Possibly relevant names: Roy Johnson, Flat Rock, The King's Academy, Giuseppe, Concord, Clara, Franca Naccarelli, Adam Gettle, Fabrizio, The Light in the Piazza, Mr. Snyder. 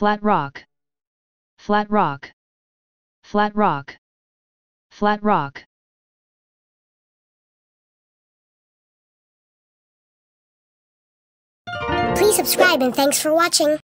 Flat Rock, Flat Rock, Flat Rock, Flat Rock. Please subscribe and thanks for watching.